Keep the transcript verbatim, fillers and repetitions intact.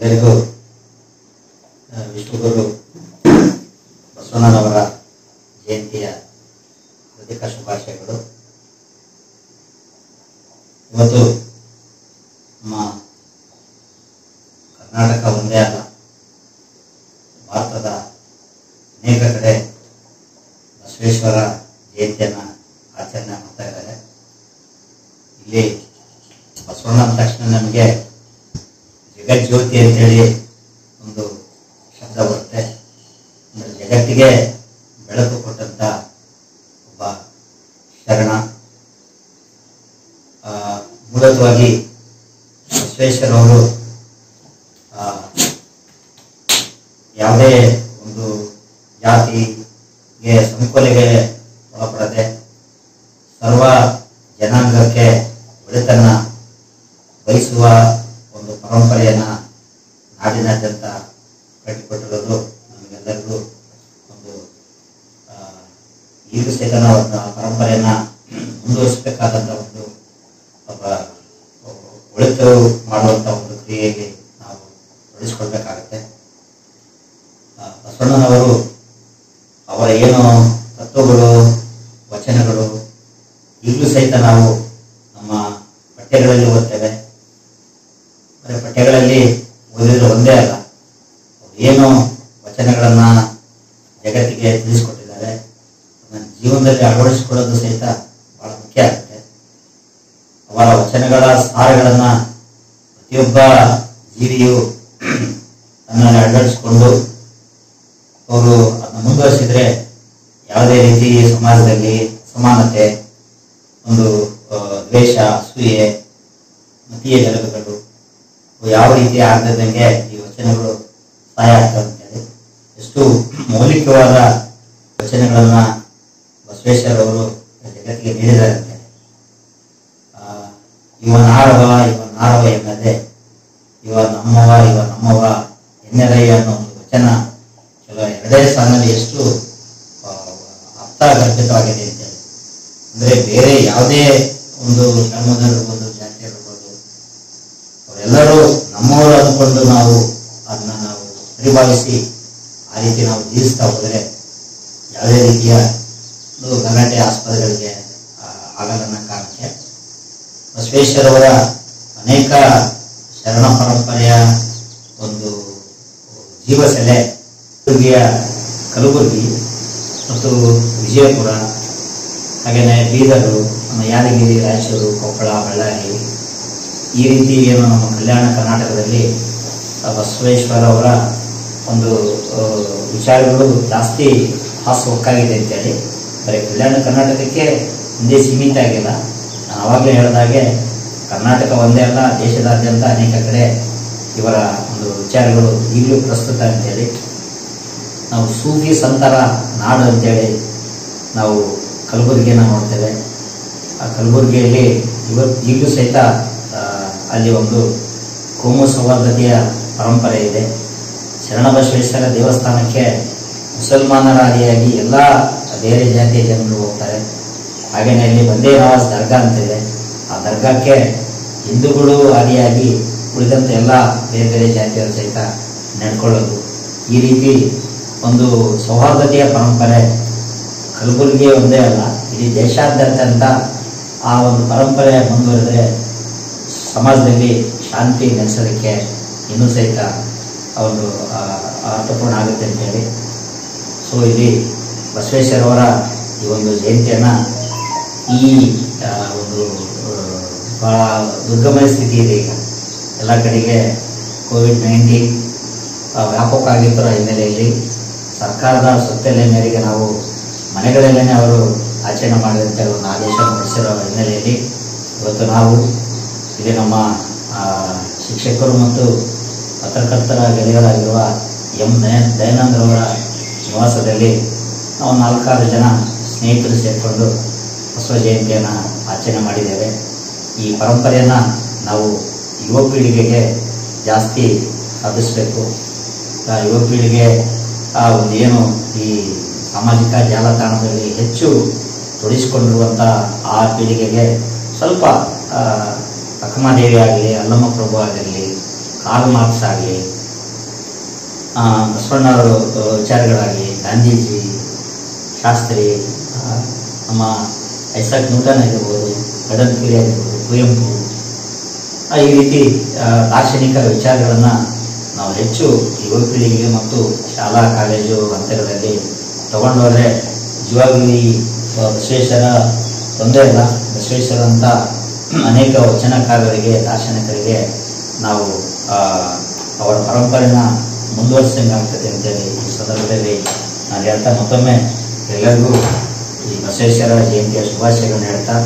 Very good. Uh, Vishnu Guru ಬಸವಣ್ಣನವರ ಜಯಂತಿಯ ಹೃದಯ ಶುಭಾಶಯಗಳು. ಇವತ್ತು ನಮ್ಮ ಕರ್ನಾಟಕ ಒಂದೇ ಅಲ್ಲ, ಭಾರತದ ಅನೇಕ ಕಡೆ ಬಸವೇಶ್ವರ ಜಯಂತಿಯನ್ನು ಆಚರಣೆ ಮಾಡ್ತಾ ಇದ್ದಾರೆ. ಇಲ್ಲಿ ಬಸವಣ್ಣ ಅಂದ ತಕ್ಷಣ ನಮಗೆ ಜಗಜ್ಯೋತಿ ಅಂತೇಳಿ ಒಂದು ಶಬ್ದ ಬರುತ್ತೆ. ಅಂದರೆ ಜಗತ್ತಿಗೆ ಬೆಳಕು ಕೊಟ್ಟಂಥ ಒಬ್ಬ ಶರಣ. ಮೂಲತವಾಗಿ ಬಸವೇಶ್ವರವರು ಯಾವುದೇ ಒಂದು ಜಾತಿಗೆ ಸಂಕೋಲೆಗೆ ಒಳಪಡದೆ ಸರ್ವ ಜನಾಂಗಕ್ಕೆ ಒಳಿತನ್ನ ಬಯಸುವ ಒಂದು ಪರಂಪರೆಯನ್ನು ನಾಡಿನಾದ್ಯಂತ ಕಟ್ಟಿಕೊಟ್ಟಿರೋದು ನಮಗೆಲ್ಲರಿಗೂ ಒಂದು ಈಗಲೂ ಸಹಿತ ನಾವು ಅದನ್ನ ಪರಂಪರೆಯನ್ನು ಮುಂದುವರಿಸಬೇಕಾದಂಥ ಒಂದು ಒಳಿತು ಮಾಡುವಂಥ ಒಂದು ಕ್ರಿಯೆಯಲ್ಲಿ ನಾವು ತೊಡಗಿಸ್ಕೊಳ್ಬೇಕಾಗತ್ತೆ. ಬಸವಣ್ಣನವರು ಅವರ ಏನು ತತ್ವಗಳು, ವಚನಗಳು ಈಗಲೂ ಸಹಿತ ನಾವು ನಮ್ಮ ಪಠ್ಯಗಳಲ್ಲಿ ಓದ್ತೇವೆ. ಅಂದರೆ ಪಠ್ಯಗಳಲ್ಲಿ ಓದಿದ್ರೆ ಒಂದೇ ಅಲ್ಲ, ಏನು ವಚನಗಳನ್ನು ಜಗತ್ತಿಗೆ ತಿಳಿಸ್ಕೊಟ್ಟಿದ್ದಾರೆ ಅದನ್ನು ಜೀವನದಲ್ಲಿ ಅಳವಡಿಸಿಕೊಳ್ಳೋದು ಸಹಿತ ಬಹಳ ಮುಖ್ಯ ಆಗುತ್ತೆ. ಅವರ ವಚನಗಳ ಸಾರಗಳನ್ನು ಪ್ರತಿಯೊಬ್ಬ ಜೀವಿಯು ತನ್ನಲ್ಲಿ ಅಳವಡಿಸಿಕೊಂಡು ಅವರು ಅದನ್ನು ಮುಂದುವರಿಸಿದರೆ ಯಾವುದೇ ರೀತಿ ಸಮಾಜದಲ್ಲಿ ಅಸಮಾನತೆ, ಒಂದು ದ್ವೇಷ, ಅಸೂಯೆ, ಮತೀಯ ಜಲಗಳು ಯಾವ ರೀತಿ ಆಗದಂಗೆ ಈ ವಚನಗಳು ಸಹಾಯ ಆಗ್ತವೆ ಅಂತೇಳಿ ಎಷ್ಟು ಮೌಲಿಕವಾದ ವಚನಗಳನ್ನ ಬಸವೇಶ್ವರವರು ಜಗತ್ತಿಗೆ ನೀಡಿದ್ದಾರೆ ಅಂತೇಳಿ. ಇವ ನಾರವ ಇವ ನಾರವ ಎನ್ನದೆ, ಇವ ನಮ್ಮವ ಇವ ನಮ್ಮವ ಎನ್ನೆರಯ್ಯ ಅನ್ನೋ ಒಂದು ವಚನ ಕೆಲವು ಎರಡೇ ಸಾಲಿನಲ್ಲಿ ಎಷ್ಟು ಅರ್ಥಗರ್ಭಿತವಾಗಿದೆ ಅಂತೇಳಿ. ಅಂದರೆ ಬೇರೆ ಯಾವುದೇ ಒಂದು ಧರ್ಮದಲ್ಲಿರ್ಬೋದು, ಜಾತಿಯಲ್ಲಿರ್ಬೋದು, ಅವರೆಲ್ಲರೂ ನಮ್ಮವರು ಅಂದ್ಕೊಂಡು ನಾವು ಅದನ್ನ ನಾವು ಪರಿಭಾವಿಸಿ ಆ ರೀತಿ ನಾವು ಜೀವಿಸ್ತಾ ಹೋದರೆ ಯಾವುದೇ ರೀತಿಯ ಗಲಾಟೆ ಆಸ್ಪದೆಗಳಿಗೆ ಆಗಲನ್ನ ಕಾರಣಕ್ಕೆ ಬಸವೇಶ್ವರವರ ಅನೇಕ ಶರಣ ಪರಂಪರೆಯ ಒಂದು ಜೀವಸೆಲೆ ಕಲಬುರಗಿಯ ಕಲಬುರಗಿ ಮತ್ತು ವಿಜಯಪುರ, ಹಾಗೆಯೇ ಬೀದರು, ನಮ್ಮ ಯಾದಗಿರಿ, ರಾಯಚೂರು, ಕೊಪ್ಪಳ, ಬಳ್ಳಾರಿ ಈ ರೀತಿ ಏನು ನಮ್ಮ ಕಲ್ಯಾಣ ಕರ್ನಾಟಕದಲ್ಲಿ ಬಸವೇಶ್ವರವರ ಒಂದು ವಿಚಾರಗಳು ಜಾಸ್ತಿ ಹಾಸು ಒಕ್ಕಾಗಿದೆ ಅಂತೇಳಿ ಬರೀ ಕಲ್ಯಾಣ ಕರ್ನಾಟಕಕ್ಕೆ ಒಂದೇ ಸೀಮಿತ ಆಗಿಲ್ಲ. ನಾನು ಆವಾಗಲೇ ಹೇಳಿದಾಗೆ ಕರ್ನಾಟಕ ಒಂದೇ ಅಲ್ಲ, ದೇಶದಾದ್ಯಂತ ಅನೇಕ ಕಡೆ ಇವರ ಒಂದು ವಿಚಾರಗಳು ಈಗಲೂ ಪ್ರಸ್ತುತ ಅಂತೇಳಿ ನಾವು ಸೂಫಿ ಸಂತರ ನಾಡು ಅಂತೇಳಿ ನಾವು ಕಲಬುರಗಿಯನ್ನು ನೋಡ್ತೇವೆ. ಆ ಕಲಬುರಗಿಯಲ್ಲಿ ಇವತ್ತು ಈಗಲೂ ಸಹಿತ ಅಲ್ಲಿ ಒಂದು ಕೋಮು ಸೌಹಾರ್ದತೆಯ ಪರಂಪರೆ ಇದೆ. ಶರಣಬಸವೇಶ್ವರ ದೇವಸ್ಥಾನಕ್ಕೆ ಮುಸಲ್ಮಾನರಾದಿಯಾಗಿ ಎಲ್ಲ ಬೇರೆ ಜಾತಿಯ ಜನರು ಹೋಗ್ತಾರೆ. ಹಾಗೆಯೇ ಇಲ್ಲಿ ಬಂದೇ ನವಾಜ್ ದರ್ಗಾ ಅಂತಿದೆ, ಆ ದರ್ಗಾಕ್ಕೆ ಹಿಂದೂಗಳು ಆದಿಯಾಗಿ ಉಳಿದಂಥ ಎಲ್ಲ ಬೇರೆ ಬೇರೆ ಜಾತಿಯವರು ಸಹಿತ ನಡ್ಕೊಳ್ಳೋದು. ಈ ರೀತಿ ಒಂದು ಸೌಹಾರ್ದತೆಯ ಪರಂಪರೆ ಕಲಬುರಗಿ ಒಂದೇ ಅಲ್ಲ, ಇಡೀ ದೇಶಾದ್ಯಂತ ಆ ಒಂದು ಪರಂಪರೆ ಮುಂದುವರೆದರೆ ಸಮಾಜದಲ್ಲಿ ಶಾಂತಿ ನೆಲೆಸೋದಕ್ಕೆ ಇನ್ನೂ ಸಹಿತ ಒಂದು ಅರ್ಥಪೂರ್ಣ ಆಗುತ್ತೆ ಅಂತೇಳಿ. ಸೊ ಇಲ್ಲಿ ಬಸವೇಶ್ವರವರ ಈ ಒಂದು ಜಯಂತಿಯನ್ನು ಈ ಒಂದು ಭಾಳ ದುರ್ಗಮಯ ಸ್ಥಿತಿ ಇದೆ. ಈಗ ಎಲ್ಲ ಕಡೆಗೆ ಕೋವಿಡ್ ನೈನ್ಟೀನ್ ವ್ಯಾಪಕ ಆಗಿರೋ ಹಿನ್ನೆಲೆಯಲ್ಲಿ ಸರ್ಕಾರದ ಸುತ್ತಲೆ ಮೇರೆಗೆ ನಾವು ಮನೆಗಳಲ್ಲೇ ಅವರು ಆಚರಣೆ ಮಾಡಿದಂಥ ಒಂದು ಆದೇಶ ಹೊರಡಿಸಿರೋ ಹಿನ್ನೆಲೆಯಲ್ಲಿ ಇವತ್ತು ನಾವು ಇಲ್ಲಿ ನಮ್ಮ ಶಿಕ್ಷಕರು ಮತ್ತು ಪತ್ರಕರ್ತರ ಗೆಳೆಯರಾಗಿರುವ ಎಂ ದಯಾನಂದರವರ ನಿವಾಸದಲ್ಲಿ ನಾವು ನಾಲ್ಕಾರು ಜನ ಸ್ನೇಹಿತರು ಸೇರಿಕೊಂಡು ಬಸವ ಜಯಂತಿಯನ್ನು ಆಚರಣೆ ಮಾಡಿದ್ದೇವೆ. ಈ ಪರಂಪರೆಯನ್ನು ನಾವು ಯುವ ಪೀಳಿಗೆಗೆ ಜಾಸ್ತಿ ಹಬ್ಬಿಸಬೇಕು. ಯುವ ಪೀಳಿಗೆ ಆ ಒಂದು ಏನು ಈ ಸಾಮಾಜಿಕ ಜಾಲತಾಣದಲ್ಲಿ ಹೆಚ್ಚು ತೊಡಗಿಸಿಕೊಂಡಿರುವಂಥ ಆ ಪೀಳಿಗೆಗೆ ಸ್ವಲ್ಪ ಅಕ್ಕಮಹಾದೇವಿ ಆಗಿರಲಿ, ಅಲ್ಲಮ್ಮ ಪ್ರಭು ಆಗಿರಲಿ, Karl Marx ಆಗಲಿ, ಬಸವಣ್ಣವರು ವಿಚಾರಗಳಾಗಲಿ, ಗಾಂಧೀಜಿ, ಶಾಸ್ತ್ರಿ, ನಮ್ಮ ಐಸಾಕ್ ನ್ಯೂಟನ್ ಆಗಿರ್ಬೋದು, ಗಡನ್ಕಿರಿ ಆಗಿರ್ಬೋದು, ಕುವೆಂಪು, ಈ ರೀತಿ ದಾರ್ಶನಿಕ ವಿಚಾರಗಳನ್ನು ನಾವು ಹೆಚ್ಚು ಯುವ ಪೀಳಿಗೆಗೆ ಮತ್ತು ಶಾಲಾ ಕಾಲೇಜು ಹಂತಗಳಲ್ಲಿ ತಗೊಂಡೋದ್ರೆ ನಿಜವಾಗ್ಲೂ ಈ ಬಸವೇಶ್ವರ ತೊಂದರೆ ಇಲ್ಲ. ಬಸವೇಶ್ವರ ಅಂತ ಅನೇಕ ವಚನಕಾರರಿಗೆ, ದಾರ್ಶನಿಕರಿಗೆ ನಾವು ಅವರ ಪರಂಪರೆನ ಮುಂದುವರಿಸಂಗೆ ಆಗ್ತದೆ ಅಂತೇಳಿ ಈ ಸಂದರ್ಭದಲ್ಲಿ ನಾನು ಹೇಳ್ತಾ ಮತ್ತೊಮ್ಮೆ ಎಲ್ಲರಿಗೂ ಈ ಬಸವೇಶ್ವರ ಜಯಂತಿಯ ಶುಭಾಶಯಗಳನ್ನು ಹೇಳ್ತಾ